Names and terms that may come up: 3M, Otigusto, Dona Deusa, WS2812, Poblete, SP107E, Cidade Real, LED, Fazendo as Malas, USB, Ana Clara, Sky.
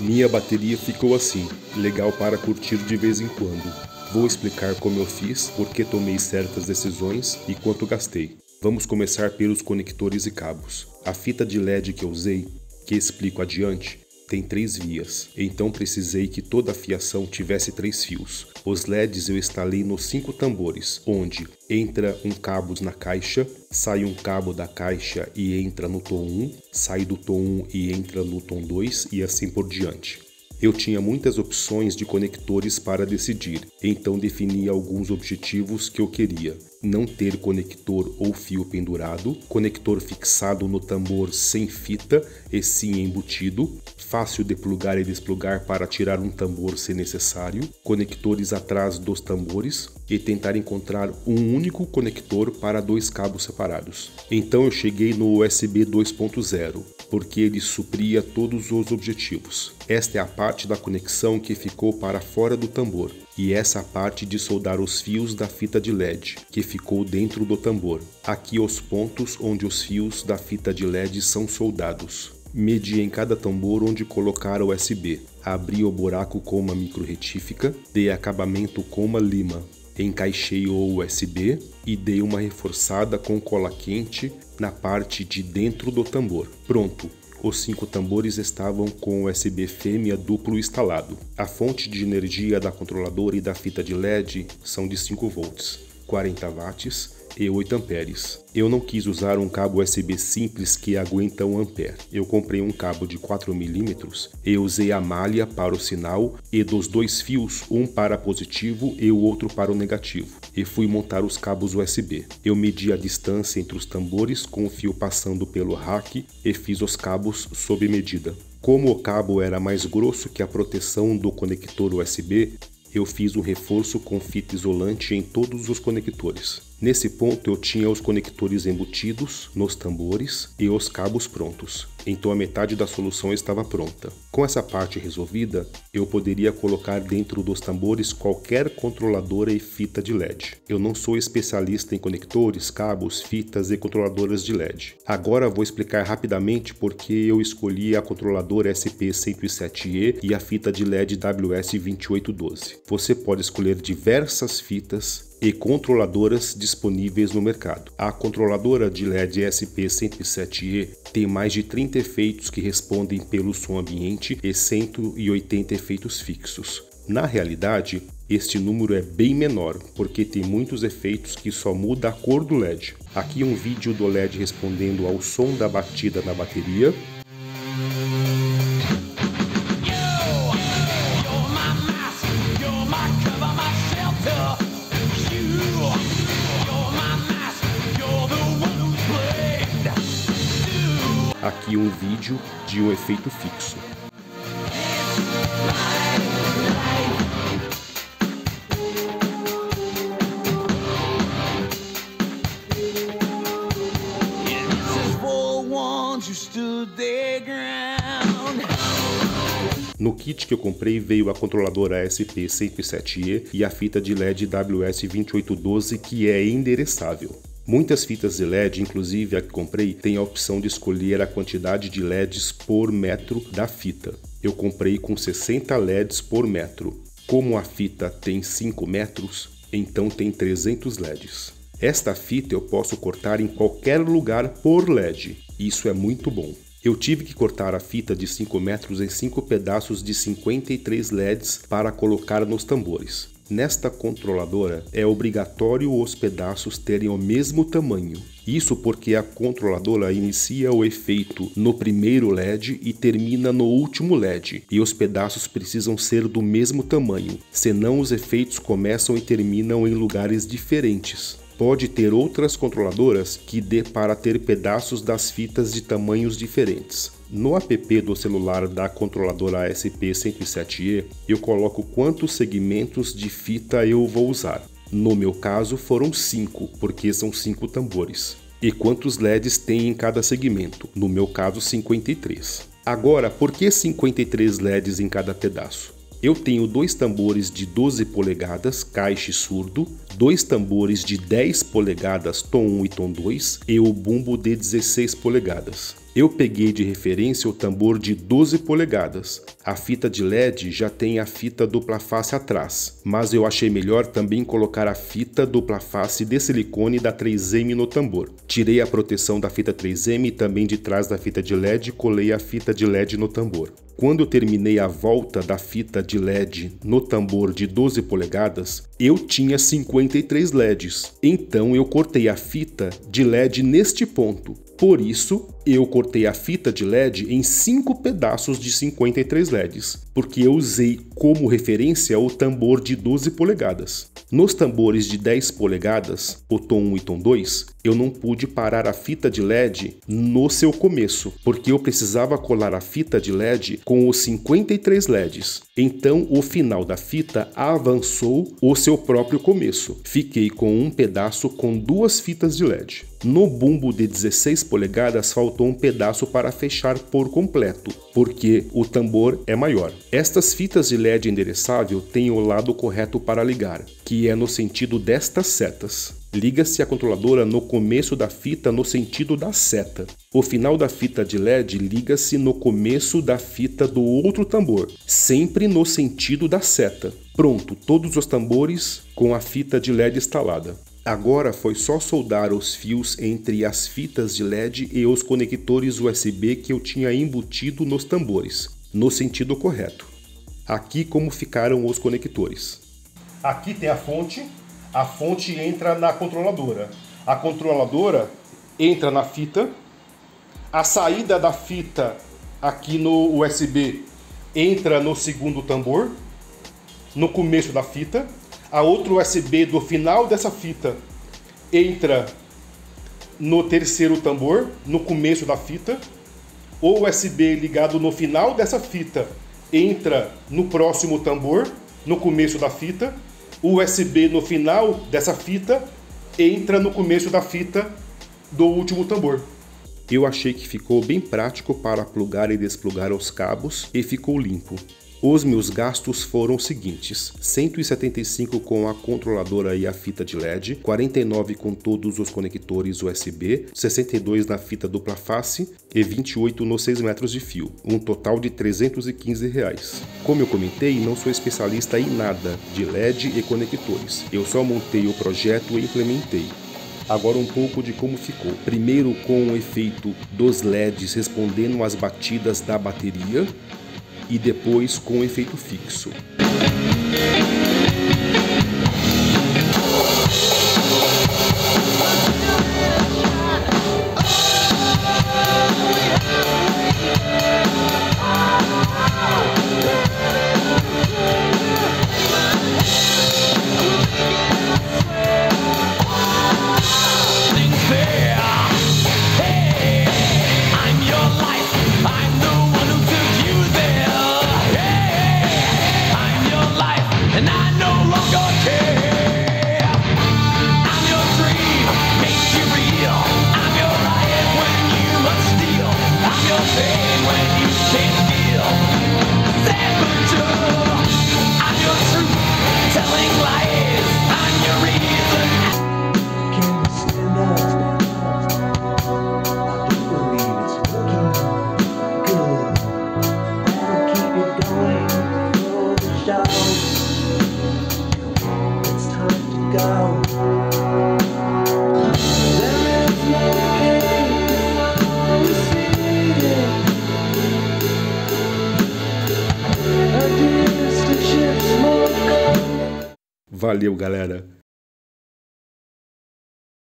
Minha bateria ficou assim, legal para curtir de vez em quando. Vou explicar como eu fiz, por que tomei certas decisões e quanto gastei. Vamos começar pelos conectores e cabos. A fita de LED que eu usei, que explico adiante, tem 3 vias, então precisei que toda a fiação tivesse 3 fios. Os LEDs eu instalei nos 5 tambores, onde entra um cabo na caixa, sai um cabo da caixa e entra no tom 1, sai do tom 1 e entra no tom 2 e assim por diante. Eu tinha muitas opções de conectores para decidir, então defini alguns objetivos que eu queria. Não ter conector ou fio pendurado, conector fixado no tambor sem fita e sim embutido, fácil de plugar e desplugar para tirar um tambor se necessário, conectores atrás dos tambores e tentar encontrar um único conector para 2 cabos separados. Então eu cheguei no USB 2.0, porque ele supria todos os objetivos. Esta é a parte da conexão que ficou para fora do tambor, e essa parte de soldar os fios da fita de LED, que ficou dentro do tambor. Aqui os pontos onde os fios da fita de LED são soldados. Medi em cada tambor onde colocar o USB, abri o buraco com uma micro-retífica, dei acabamento com uma lima, encaixei o USB e dei uma reforçada com cola quente na parte de dentro do tambor. Pronto! Os 5 tambores estavam com USB fêmea duplo instalado. A fonte de energia da controladora e da fita de LED são de 5 volts, 40 watts e 8 amperes. Eu não quis usar um cabo USB simples que aguenta 1 ampere. Eu comprei um cabo de 4 milímetros e usei a malha para o sinal e dos 2 fios, um para positivo e o outro para o negativo. E fui montar os cabos USB. Eu medi a distância entre os tambores com o fio passando pelo rack e fiz os cabos sob medida. Como o cabo era mais grosso que a proteção do conector USB, eu fiz um reforço com fita isolante em todos os conectores. Nesse ponto eu tinha os conectores embutidos nos tambores e os cabos prontos, então a metade da solução estava pronta. Com essa parte resolvida, eu poderia colocar dentro dos tambores qualquer controladora e fita de LED. Eu não sou especialista em conectores, cabos, fitas e controladoras de LED. Agora vou explicar rapidamente porque eu escolhi a controladora SP107E e a fita de LED WS2812. Você pode escolher diversas fitas e controladoras disponíveis no mercado. A controladora de LED SP107E tem mais de 30 efeitos que respondem pelo som ambiente e 180 efeitos fixos. Na realidade, este número é bem menor, porque tem muitos efeitos que só muda a cor do LED. Aqui um vídeo do LED respondendo ao som da batida na bateria. Aqui um vídeo de um efeito fixo. No kit que eu comprei veio a controladora SP107E e a fita de LED WS2812, que é endereçável. Muitas fitas de LED, inclusive a que comprei, tem a opção de escolher a quantidade de LEDs por metro da fita. Eu comprei com 60 LEDs por metro. Como a fita tem 5 metros, então tem 300 LEDs. Esta fita eu posso cortar em qualquer lugar por LED. Isso é muito bom. Eu tive que cortar a fita de 5 metros em 5 pedaços de 53 LEDs para colocar nos tambores. Nesta controladora é obrigatório os pedaços terem o mesmo tamanho. Isso porque a controladora inicia o efeito no primeiro LED e termina no último LED, e os pedaços precisam ser do mesmo tamanho, senão os efeitos começam e terminam em lugares diferentes. Pode ter outras controladoras que dê para ter pedaços das fitas de tamanhos diferentes. No app do celular da controladora SP107E, eu coloco quantos segmentos de fita eu vou usar. No meu caso foram 5, porque são 5 tambores. E quantos LEDs tem em cada segmento? No meu caso 53. Agora, por que 53 LEDs em cada pedaço? Eu tenho 2 tambores de 12 polegadas, caixa e surdo, 2 tambores de 10 polegadas, tom 1 e tom 2, e o bumbo de 16 polegadas. Eu peguei de referência o tambor de 12 polegadas. A fita de LED já tem a fita dupla face atrás, mas eu achei melhor também colocar a fita dupla face de silicone da 3M no tambor. Tirei a proteção da fita 3M e também de trás da fita de LED colei a fita de LED no tambor. Quando eu terminei a volta da fita de LED no tambor de 12 polegadas, eu tinha 53 LEDs. Então eu cortei a fita de LED neste ponto. Por isso, eu cortei a fita de LED em 5 pedaços de 53 LEDs, porque eu usei como referência o tambor de 12 polegadas. Nos tambores de 10 polegadas, o tom 1 e tom 2, eu não pude parar a fita de LED no seu começo, porque eu precisava colar a fita de LED com os 53 LEDs. Então, o final da fita avançou o seu próprio começo. Fiquei com um pedaço com 2 fitas de LED. No bumbo de 16 polegadas, faltou um pedaço para fechar por completo, porque o tambor é maior. Estas fitas de LED endereçável têm o lado correto para ligar, que é no sentido destas setas. Liga-se a controladora no começo da fita no sentido da seta. O final da fita de LED liga-se no começo da fita do outro tambor, sempre no sentido da seta. Pronto, todos os tambores com a fita de LED instalada. Agora foi só soldar os fios entre as fitas de LED e os conectores USB que eu tinha embutido nos tambores, no sentido correto. Aqui como ficaram os conectores. Aqui tem a fonte. A fonte entra na controladora. A controladora entra na fita. A saída da fita aqui no USB entra no segundo tambor, no começo da fita. A outra USB do final dessa fita entra no terceiro tambor, no começo da fita. O USB ligado no final dessa fita entra no próximo tambor, no começo da fita. O USB no final dessa fita entra no começo da fita do último tambor. Eu achei que ficou bem prático para plugar e desplugar os cabos e ficou limpo. Os meus gastos foram os seguintes: 175 com a controladora e a fita de LED, 49 com todos os conectores USB, 62 na fita dupla face e 28 nos 6 metros de fio, um total de R$ 315. Como eu comentei, não sou especialista em nada de LED e conectores, eu só montei o projeto e implementei. Agora um pouco de como ficou. Primeiro com o efeito dos LEDs respondendo às batidas da bateria, e depois com efeito fixo. Valeu, galera!